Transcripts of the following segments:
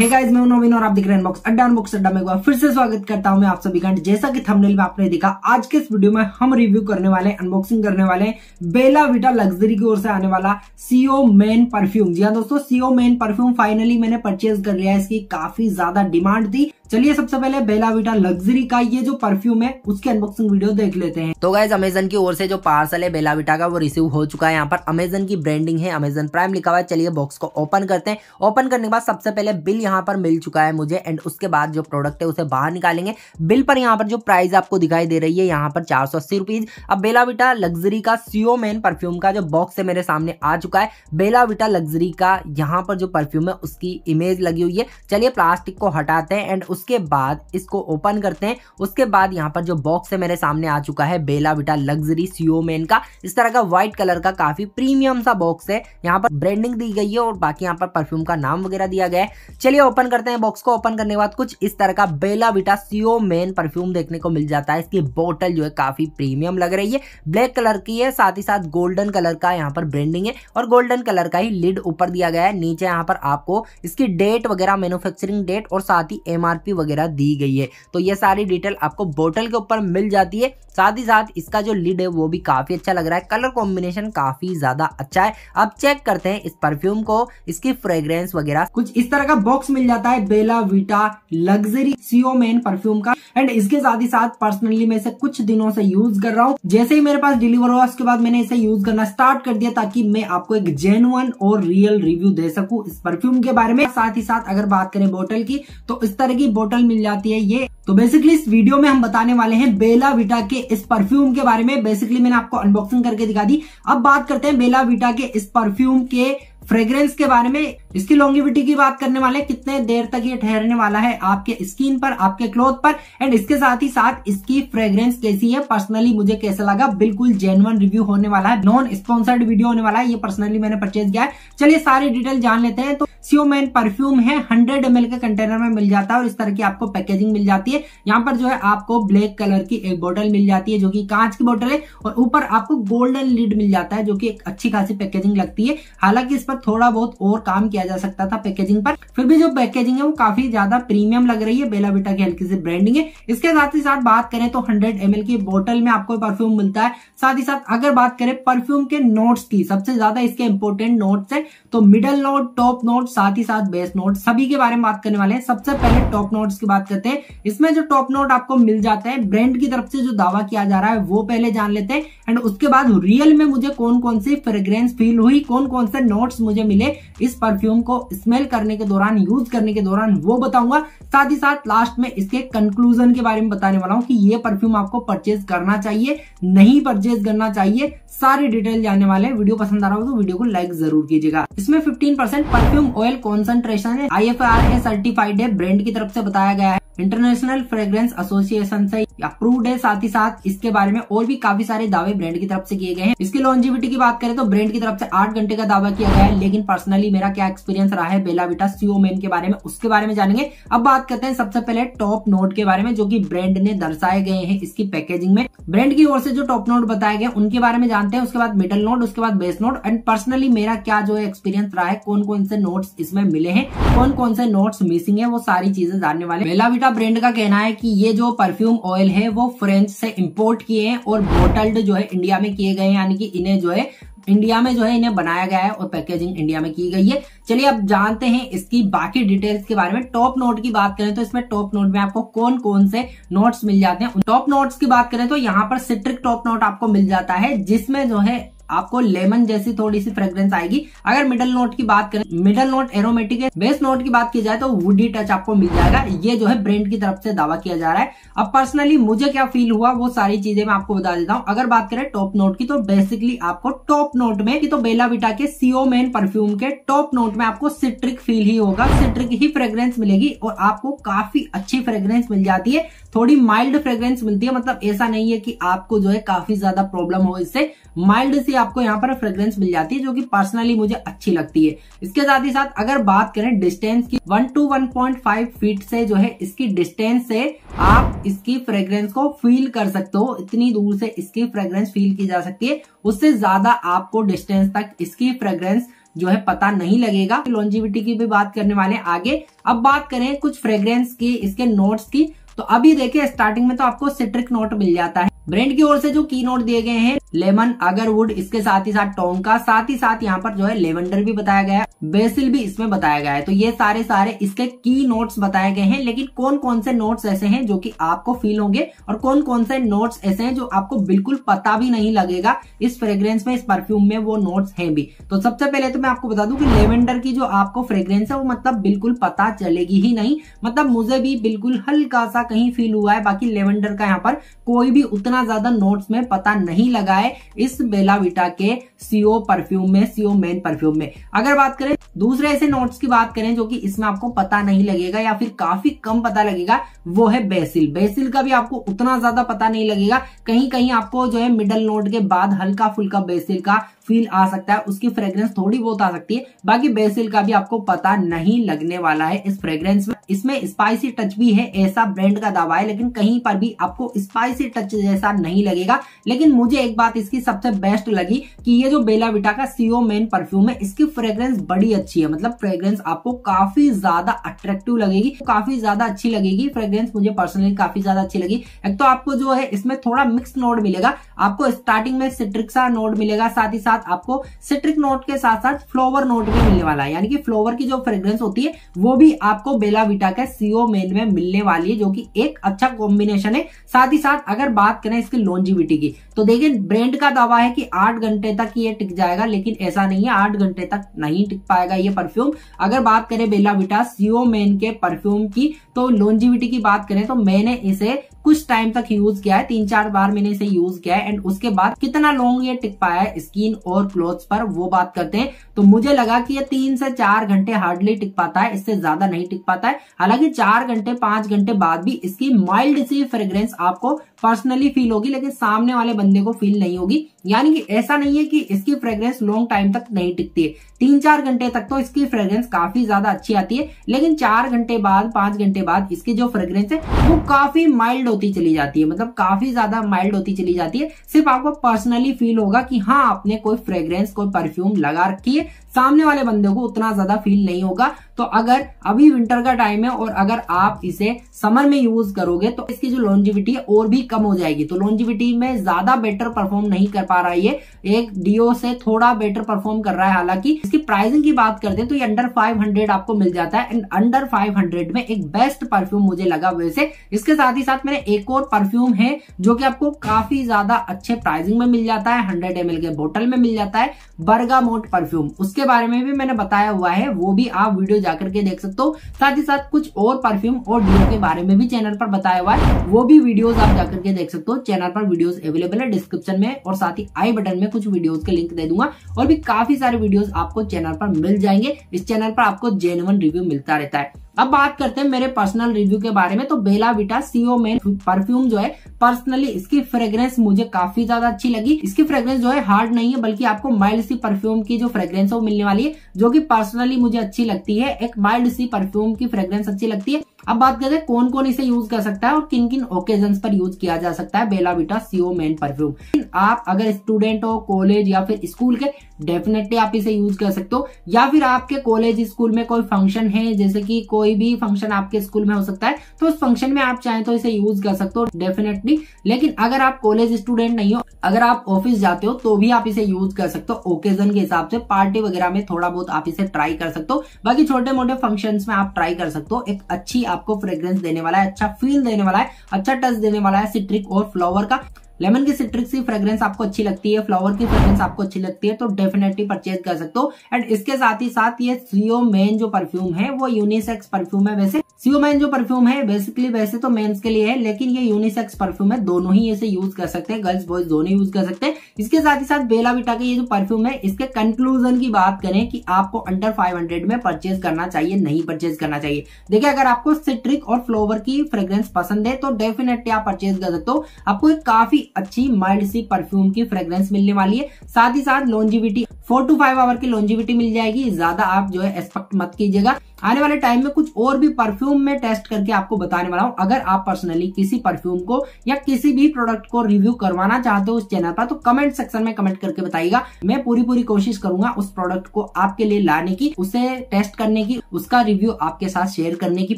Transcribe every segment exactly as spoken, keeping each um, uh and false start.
Hey guys, मैं नवीन और आप दिख रहे हैं बॉक्स अड्डा बॉक्स अड्डा में एक बार फिर से स्वागत करता हूं मैं आप सभी का। जैसा कि थंबनेल में आपने देखा, आज के इस वीडियो में हम रिव्यू करने वाले हैं, अनबॉक्सिंग करने वाले हैं बेलाविटा लग्जरी की ओर से आने वाला सीओ मेन परफ्यूम। जी हाँ दोस्तों, सीओ मेन परफ्यूम फाइनली मैंने परचेज कर लिया है, इसकी काफी ज्यादा डिमांड थी। चलिए सबसे पहले बेलाविटा लग्जरी का ये जो परफ्यूम है उसकी अनबॉक्सिंग वीडियो देख लेते हैं। तो गाइस, अमेजन की ओर से जो पार्सल है बेलाविटा का वो रिसीव हो चुका है। यहाँ पर अमेजन की ब्रांडिंग है, अमेजन प्राइम लिखा हुआ है। चलिए बॉक्स को ओपन करते हैं। ओपन करने के बाद सबसे पहले बिल यहाँ पर मिल चुका है मुझे, एंड उसके बाद जो प्रोडक्ट है उसे बाहर निकालेंगे। बिल पर यहाँ पर जो प्राइस आपको दिखाई दे रही है यहाँ पर चार सौ अस्सी रुपीज। अब बेलाविटा लग्जरी का सीओ मेन परफ्यूम का जो बॉक्स है मेरे सामने आ चुका है। बेलाविटा लग्जरी का यहाँ पर जो परफ्यूम है उसकी इमेज लगी हुई है। चलिए प्लास्टिक को हटाते हैं एंड उसके बाद इसको ओपन करते हैं। उसके बाद यहाँ पर जो बॉक्स है मेरे सामने आ चुका है बेलाविटा लग्जरी सीओ मेन का। इस तरह का व्हाइट कलर का काफी प्रीमियम सा बॉक्स है। यहाँ पर ब्रांडिंग दी गई है और बाकी यहाँ पर परफ्यूम का नाम वगैरह दिया गया है। चलिए ओपन करते हैं। बॉक्स को ओपन करने के बाद कुछ इस तरह का बेलाविटा सीओ मेन परफ्यूम देखने को मिल जाता है। इसकी बोतल जो है काफी प्रीमियम लग रही है, ब्लैक कलर की है, साथ ही साथ गोल्डन कलर का यहाँ पर ब्रांडिंग है और गोल्डन कलर का ही लिड ऊपर दिया गया है। नीचे यहाँ पर आपको इसकी डेट वगैरह, मैन्युफैक्चरिंग डेट और साथ ही एमआरपी वगैरह दी गई है। तो ये सारी डिटेल आपको बोतल के ऊपर मिल जाती है। साथ ही साथ इसका जो लिड है वो भी काफी अच्छा लग रहा है, कलर कॉम्बिनेशन काफी ज्यादा अच्छा है। अब चेक करते हैं इस परफ्यूम को, इसकी फ्रेग्रेंस वगैरह। कुछ इस तरह का बॉक्स मिल जाता है Bella Vita luxury CEO man perfume का। एंड इसके साथ ही साथ पर्सनली मैं इसे कुछ दिनों से यूज कर रहा हूँ। जैसे ही मेरे पास डिलीवर हुआ उसके बाद मैंने इसे यूज करना स्टार्ट कर दिया ताकि मैं आपको एक जेन्युइन और रियल रिव्यू दे सकूं इस परफ्यूम के बारे में। साथ ही साथ अगर बात करें बोतल की, तो इस तरह की बोतल मिल जाती है ये। तो बेसिकली इस वीडियो में हम बताने वाले हैं बेलाविटा के इस परफ्यूम के बारे में। बेसिकली मैंने आपको अनबॉक्सिंग करके दिखा दी। अब बात करते हैं बेलाविटा के इस परफ्यूम के फ्रेग्रेंस के बारे में। इसकी लॉन्गेविटी की बात करने वाले, कितने देर तक ये ठहरने वाला है आपके स्किन पर, आपके क्लोथ पर, एंड इसके साथ ही साथ इसकी फ्रेग्रेंस कैसी है, पर्सनली मुझे कैसा लगा। बिल्कुल जेन्युइन रिव्यू होने वाला है, नॉन स्पॉन्सर्ड वीडियो होने वाला है। ये पर्सनली मैंने परचेज किया है। चलिए सारी डिटेल जान लेते हैं। तो सीओ मेन परफ्यूम है, हंड्रेड एम एल के कंटेनर में मिल जाता है और इस तरह की आपको पैकेजिंग मिल जाती है। यहाँ पर जो है आपको ब्लैक कलर की एक बोतल मिल जाती है जो की कांच की बोतल है और ऊपर आपको गोल्डन लिड मिल जाता है जो की एक अच्छी खासी पैकेजिंग लगती है। हालांकि इस पर थोड़ा बहुत और काम किया जा सकता था पैकेजिंग पर, फिर भी जो पैकेजिंग है वो काफी ज्यादा प्रीमियम लग रही है। बेलाविटा की हल्की सी ब्रांडिंग है। इसके साथ ही साथ बात करें तो हंड्रेड एम एल की बोतल में आपको परफ्यूम मिलता है। साथ ही साथ अगर बात करें परफ्यूम के नोट्स की, सबसे ज्यादा इसके इंपोर्टेंट नोट्स हैं। तो मिडल नोट, टॉप नोट, साथ ही साथ बेस नोट, सभी के बारे में बात करने वाले हैं। सबसे पहले टॉप नोट्स की बात करते हैं। इसमें जो टॉप नोट आपको मिल जाते हैं, ब्रांड की तरफ से जो दावा किया जा रहा है वो पहले जान लेते हैं एंड उसके बाद रियल में मुझे कौन कौन सी फ्रेग्रेंस फील हुई, कौन कौन से नोट्स मुझे मिले इस परफ्यूम को स्मेल करने के दौरान, यूज करने के दौरान, वो बताऊंगा। साथ ही साथ लास्ट में इसके कंक्लूजन के बारे में बताने वाला हूं कि ये परफ्यूम आपको परचेज करना चाहिए, नहीं परचेज करना चाहिए, सारी डिटेल जानने वाले हैं। वीडियो पसंद आ रहा हो तो वीडियो को लाइक जरूर कीजिएगा। इसमें fifteen percent perfume oil concentration है, I F R A certified है, ब्रांड की तरफ से बताया गया है, इंटरनेशनल फ्रेग्रेंस एसोसिएशन से अप्रूव्ड है। साथ ही साथ इसके बारे में और भी काफी सारे दावे ब्रांड की तरफ से किए गए हैं। इसकी लॉन्जिविटी की बात करें तो ब्रांड की तरफ से आठ घंटे का दावा किया गया है, लेकिन पर्सनली मेरा क्या एक्सपीरियंस रहा है बेलाविटा सीओ मेन के बारे में, उसके बारे में जानेंगे। अब बात करते हैं सबसे पहले टॉप नोट के बारे में जो की ब्रांड ने दर्शाए गए हैं इसकी पैकेजिंग में। ब्रांड की ओर से जो टॉप नोट बताए गए उनके बारे में जानते हैं, उसके बाद मिडल नोट, उसके बाद बेस नोट, एंड पर्सनली मेरा क्या जो एक्सपीरियंस रहा है, कौन कौन से नोट्स इसमें मिले हैं, कौन कौन से नोट्स मिसिंग है, वो सारी चीजें जानने वाले। बेलाविटा ब्रांड का कहना है कि ये जो परफ्यूम ऑयल है वो फ्रांस से इंपोर्ट किए हैं और बॉटल्ड जो है इंडिया में किए गए हैं, यानी कि इन्हें जो है इंडिया में जो है इन्हें बनाया गया है और पैकेजिंग इंडिया में की गई है। चलिए अब जानते हैं इसकी बाकी डिटेल्स के बारे में। टॉप नोट की बात करें तो इसमें टॉप नोट में आपको कौन कौन से नोट्स मिल जाते हैं। टॉप नोट्स की बात करें तो यहाँ पर सिट्रिक टॉप नोट आपको मिल जाता है जिसमें जो है आपको लेमन जैसी थोड़ी सी फ्रेग्रेंस आएगी। अगर मिडल नोट की बात करें, मिडल नोट एरोमेटिक है। बेस नोट की बात की जाए तो वुडी टच आपको मिल जाएगा, ये जो है ब्रांड की तरफ से दावा किया जा रहा है। अब पर्सनली मुझे क्या फील हुआ वो सारी चीजें मैं आपको बता देता हूँ। अगर बात करें टॉप नोट की तो बेसिकली आपको टॉप नोट में तो बेलाविटा के सीओ मेन परफ्यूम के टॉप नोट में आपको सिट्रिक फील ही होगा, सिट्रिक ही फ्रेग्रेंस मिलेगी और आपको काफी अच्छी फ्रेग्रेंस मिल जाती है। थोड़ी माइल्ड फ्रेग्रेंस मिलती है, मतलब ऐसा नहीं है कि आपको जो है काफी ज्यादा प्रॉब्लम हो, इससे माइल्ड सी आपको यहाँ पर फ्रेग्रेंस मिल जाती है जो कि पर्सनली मुझे अच्छी लगती है। इसके साथ ही साथ अगर बात करें डिस्टेंस की, one two one point five feet से जो है इसकी डिस्टेंस से आप इसकी फ्रेग्रेंस को फील कर सकते हो, इतनी दूर से इसकी फ्रेग्रेंस फील की जा सकती है। उससे ज्यादा आपको डिस्टेंस तक इसकी फ्रेग्रेंस जो है पता नहीं लगेगा। लॉन्जिविटी की भी बात करने वाले आगे। अब बात करें कुछ फ्रेग्रेंस की, इसके नोट्स की, तो अभी देखिए स्टार्टिंग में तो आपको सिट्रिक नोट मिल जाता है। ब्रांड की ओर से जो की नोट दिए गए हैं लेमन, अगरवुड, इसके साथ ही साथ टोंका, साथ ही साथ यहाँ पर जो है लेवेंडर भी बताया गया है, बेसिल भी इसमें बताया गया है। तो ये सारे सारे इसके की नोट्स बताए गए हैं। लेकिन कौन कौन से नोट्स ऐसे हैं जो कि आपको फील होंगे और कौन कौन से नोट्स ऐसे हैं जो आपको बिल्कुल पता भी नहीं लगेगा इस फ्रेग्रेंस में, इस परफ्यूम में वो नोट्स हैं भी। तो सबसे पहले तो मैं आपको बता दूं कि लेवेंडर की जो आपको फ्रेग्रेंस है वो मतलब बिल्कुल पता चलेगी ही नहीं। मतलब मुझे भी बिल्कुल हल्का सा कहीं फील हुआ है, बाकी लेवेंडर का यहाँ पर कोई भी उतना ज्यादा नोट्स में पता नहीं लगा है इस बेलाविटा के सीओ परफ्यूम में, सीओ मेन परफ्यूम में। अगर बात करें दूसरे ऐसे नोट्स की बात करें जो कि इसमें आपको पता नहीं लगेगा या फिर काफी कम पता लगेगा, वो है बेसिल। बेसिल का भी आपको उतना ज्यादा पता नहीं लगेगा, कहीं कहीं आपको जो है मिडल नोट के बाद हल्का फुल्का बेसिल का फील आ सकता है, उसकी फ्रेग्रेंस थोड़ी बहुत आ सकती है, बाकी बेसिल का भी आपको पता नहीं लगने वाला है इस फ्रेग्रेंस में। इसमें स्पाइसी टच भी है ऐसा ब्रांड का दावा है, लेकिन कहीं पर भी आपको स्पाइसी टच जैसा नहीं लगेगा। लेकिन मुझे एक बात इसकी सबसे बेस्ट लगी कि ये जो बेलाविटा का सीओ मेन परफ्यूम है इसकी फ्रेग्रेंस बड़ी अच्छी है। मतलब फ्रेग्रेंस आपको काफी ज्यादा अट्रैक्टिव लगेगी, काफी ज्यादा अच्छी लगेगी। फ्रेग्रेंस मुझे पर्सनली काफी ज्यादा अच्छी लगी। एक तो आपको जो है इसमें थोड़ा मिक्स नोट मिलेगा, आपको स्टार्टिंग में सिट्रिक सा नोट मिलेगा, साथ ही साथ आपको सिट्रिक नोट के साथ साथ फ्लोवर नोट भी मिलने वाला है, यानी कि फ्लोवर की जो फ्रेग्रेंस होती है वो भी आपको बेलाविटा के सीओ मेन में मिलने वाली है, जो कि एक अच्छा कॉम्बिनेशन है। साथ ही साथ अगर बात करें इसकी लॉन्जिविटी की, तो देखिए ब्रांड का दावा है कि आठ घंटे तक ये टिक जाएगा, लेकिन ऐसा नहीं है, आठ घंटे तक नहीं टिक पाएगा ये परफ्यूम। अगर बात करें बेलाविटा सीओ मेन के परफ्यूम की, तो लॉन्जिविटी की बात करें तो मैंने इसे कुछ टाइम तक यूज किया है, तीन चार बार मैंने इसे यूज किया है, एंड उसके बाद कितना लॉन्ग ये टिक पाया है स्किन और क्लोथ्स पर वो बात करते हैं। तो मुझे लगा कि ये तीन से चार घंटे हार्डली टिक पाता है, इससे ज्यादा नहीं टिक पाता है। हालांकि चार घंटे पांच घंटे बाद भी इसकी माइल्ड सी फ्रेग्रेंस आपको पर्सनली फील होगी, लेकिन सामने वाले बंदे को फील नहीं होगी। यानी कि ऐसा नहीं है कि इसकी फ्रेग्रेंस लॉन्ग टाइम तक नहीं टिकती है, तीन चार घंटे तक तो इसकी फ्रेग्रेंस काफी ज्यादा अच्छी आती है, लेकिन चार घंटे बाद पांच घंटे बाद इसकी जो फ्रेग्रेंस है वो काफी माइल्ड होती चली जाती है। मतलब काफी ज्यादा माइल्ड होती चली जाती है, सिर्फ आपको पर्सनली फील होगा कि हाँ आपने कोई फ्रेग्रेंस कोई परफ्यूम लगा रखी है, सामने वाले बंदे को उतना ज्यादा फील नहीं होगा। तो अगर अभी विंटर का टाइम है और अगर आप इसे समर में यूज करोगे तो इसकी जो लॉन्जिविटी है और भी कम हो जाएगी। तो लॉन्जिविटी में ज्यादा बेटर परफॉर्म नहीं कर पा रहा है ये, एक डीओ से थोड़ा बेटर परफॉर्म कर रहा है। हालांकि इसकी प्राइसिंग की बात करते हैं तो ये अंडर पाँच सौ आपको मिल जाता है, एंड अंडर पाँच सौ में एक बेस्ट परफ्यूम मुझे लगा वैसे। इसके साथ ही साथ मैंने एक और परफ्यूम है जो कि आपको काफी ज्यादा अच्छे प्राइसिंग में मिल जाता है, हंड्रेड एम एल के बोतल में मिल जाता है, बर्गामोट परफ्यूम, उसके बारे में भी मैंने बताया हुआ है, वो भी आप वीडियो जाकर के देख सकते हो। साथ ही साथ कुछ और परफ्यूम और डीओ के बारे में भी चैनल पर बताया हुआ है, वो भी वीडियोज आप जाकर के देख सकते हो। चैनल पर वीडियोस अवेलेबल है, डिस्क्रिप्शन में और साथ ही आई बटन में कुछ वीडियोस के लिंक दे दूंगा, और भी काफी सारे वीडियोस आपको चैनल पर मिल जाएंगे। इस चैनल पर आपको जेन्युइन रिव्यू मिलता रहता है। अब बात करते हैं मेरे पर्सनल रिव्यू के बारे में। तो बेलाविटा सीओ मेन परफ्यूम जो है पर्सनली इसकी फ्रेग्रेंस मुझे काफी ज्यादा अच्छी लगी। इसकी फ्रेग्रेंस जो है हार्ड नहीं है, बल्कि आपको माइल्ड सी परफ्यूम की जो फ्रेग्रेंस है वो मिलने वाली है, जो कि पर्सनली मुझे अच्छी लगती है। एक माइल्ड सी परफ्यूम की फ्रेग्रेंस अच्छी लगती है। अब बात करते हैं कौन कौन इसे यूज कर सकता है और किन किन ओकेजन पर यूज किया जा सकता है बेलाविटा सीओ मेन परफ्यूम। आप अगर स्टूडेंट हो कॉलेज या फिर स्कूल के, डेफिनेटली आप इसे यूज कर सकते हो। या फिर आपके कॉलेज स्कूल में कोई फंक्शन है, जैसे कि कोई भी फंक्शन आपके स्कूल में हो सकता है, तो उस फंक्शन में आप चाहें तो इसे यूज कर सकते हो डेफिनेटली। लेकिन अगर आप कॉलेज स्टूडेंट नहीं हो, अगर आप ऑफिस जाते हो तो भी आप इसे यूज कर सकते हो। ओकेजन के हिसाब से पार्टी वगैरह में थोड़ा बहुत आप इसे ट्राई कर सकते हो, बाकी छोटे मोटे फंक्शन में आप ट्राई कर सकते हो। एक अच्छी आपको फ्रेग्रेंस देने वाला है, अच्छा फील देने वाला है, अच्छा टच देने वाला है सिट्रिक और फ्लावर का। लेमन की सिट्रिक की फ्रेग्रेंस आपको अच्छी लगती है, फ्लावर की फ्रेग्रेंस आपको अच्छी लगती है, तो डेफिनेटली परचेज कर सकते हो। एंड इसके साथ ही साथ ये सीओ मेन जो परफ्यूम है वो यूनिसेक्स परफ्यूम है। वैसे सीओ मेन जो परफ्यूम है बेसिकली वैसे तो मेंस के लिए है, लेकिन ये यूनिसेक्स परफ्यूम है, दोनों ही इसे यूज कर सकते हैं, गर्ल्स बॉयज दोनों यूज कर सकते हैं। इसके साथ ही साथ बेलाविटा के ये जो परफ्यूम है, इसके कंक्लूजन की बात करें कि आपको अंडर पाँच सौ में परचेज करना चाहिए, नहीं परचेज करना चाहिए। देखिए अगर आपको सिट्रिक और फ्लावर की फ्रेग्रेंस पसंद है तो डेफिनेटली आप परचेज कर सकते हो, आपको एक काफी अच्छी माइल्ड सी परफ्यूम की फ्रेग्रेंस मिलने वाली है। साथ ही साथ longevity four to five hour की लॉन्जिविटी मिल जाएगी, ज्यादा आप जो है एक्सपेक्ट मत कीजिएगा। आने वाले टाइम में कुछ और भी परफ्यूम परफ्यूम में टेस्ट करके आपको बताने वाला हूँ। अगर आप पर्सनली किसी परफ्यूम को या किसी भी प्रोडक्ट को रिव्यू करवाना चाहते हो उस चैनल पर, तो कमेंट सेक्शन में कमेंट करके बताइएगा। मैं पूरी पूरी कोशिश करूंगा उस प्रोडक्ट को आपके लिए लाने की, उसे टेस्ट करने की, उसका रिव्यू आपके साथ शेयर करने की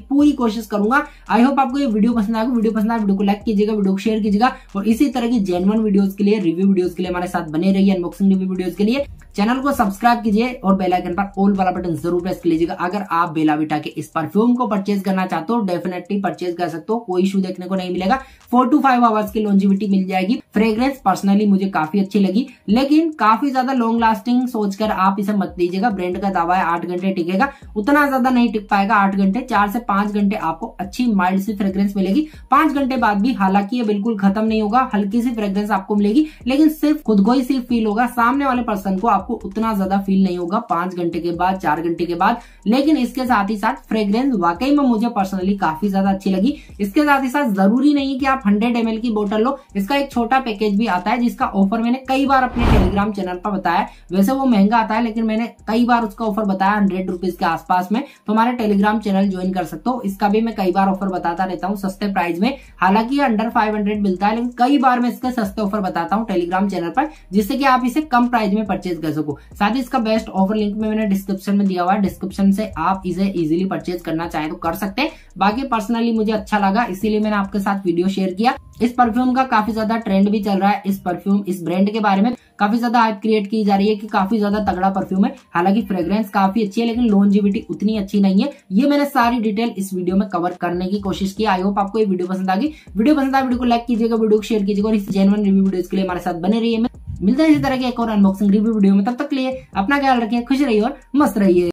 पूरी कोशिश करूंगा। आई होप आपको ये वीडियो पसंद आएगा। वीडियो पसंद आए वीडियो को लाइक कीजिएगा, वीडियो को शेयर कीजिएगा और इसी तरह की जेन्युइन वीडियोस के लिए, रिव्यू वीडियोस के लिए हमारे साथ बने रहिए। अनबॉक्सिंग रिव्यू वीडियोस के लिए चैनल को सब्सक्राइब कीजिए और बेल आइकन पर ऑल वाला बटन जरूर प्रेस कर लीजिएगा। अगर आप बेलाविटा के इस परफ्यूम को परचेज करना चाहते हो डेफिनेटली परचेज कर सकते हो, कोई इशू देखने को नहीं मिलेगा। फोर टू फाइव आवर्स की लॉन्जिविटी मिल जाएगी। फ्रेग्रेंस पर्सनली मुझे काफी अच्छी लगी, लेकिन काफी ज्यादा लॉन्ग लास्टिंग सोचकर आप इसे मत दीजिएगा। ब्रांड का दावा है आठ घंटे टिकेगा, उतना ज्यादा नहीं टिक पाएगा। आठ घंटे चार से पांच घंटे आपको अच्छी माइल्ड सी फ्रेग्रेंस मिलेगी। पांच घंटे बाद भी हालांकि ये बिल्कुल खत्म नहीं होगा, हल्की सी फ्रेग्रेंस आपको मिलेगी, लेकिन सिर्फ खुद को ही सिर्फ फील होगा, सामने वाले पर्सन को आपको उतना ज्यादा फील नहीं होगा पांच घंटे के बाद, चार घंटे के बाद। लेकिन इसके साथ ही साथ फ्रेग्रेंस वाकई में मुझे पर्सनली काफी ज्यादा अच्छी लगी। इसके साथ ही साथ जरूरी नहीं कि आप हंड्रेड एम एल की बोतल लो, इसका एक छोटा पैकेज भी आता है जिसका ऑफर मैंने कई बार अपने टेलीग्राम चैनल पर बताया। वैसे वो महंगा आता है लेकिन मैंने कई बार उसका ऑफर बताया हंड्रेड रुपीज के आसपास में, तो हमारे टेलीग्राम चैनल ज्वाइन कर सकते हो। इसका भी मैं कई बार ऑफर बताता रहता हूँ सस्ते प्राइस में, हालांकि अंडर फाइव हंड्रेड मिलता है, लेकिन कई बार मैं इसके सस्ते ऑफर बताता हूँ टेलीग्राम चैनल पर, जिससे कि आप इसे कम प्राइस में परचेज कर सको। साथ ही इसका बेस्ट ऑफर लिंक में मैंने डिस्क्रिप्शन में दिया हुआ है, डिस्क्रिप्शन से आप इसे इजिली परचेज करना चाहे तो कर सकते हैं। बाकी पर्सनली मुझे अच्छा लगा, इसीलिए मैंने आपके साथ वीडियो शेयर किया। इस परफ्यूम का काफी ज्यादा ट्रेंड भी चल रहा है, इस परफ्यूम इस ब्रांड के बारे में काफी ज्यादा हाइप क्रिएट की जा रही है कि काफी ज्यादा तगड़ा परफ्यूम है। हालांकि फ्रेग्रेंस काफी अच्छी है लेकिन लॉन्जिविटी उतनी अच्छी नहीं है। ये मैंने सारी डिटेल इस वीडियो में कवर करने की कोशिश की। आई होप आपको ये वीडियो पसंद आ गई। वीडियो पसंद आए वीडियो को लाइक कीजिएगा, वीडियो को शेयर कीजिएगा और इस जेन्युइन रिव्यू वीडियोस के लिए हमारे साथ बने रहिए। मिलते हैं इसी तरह के एक और अनबॉक्सिंग रिव्यू वीडियो में, तब तक के लिए अपना ख्याल रखिए, खुश रहिए और मस्त रहिए।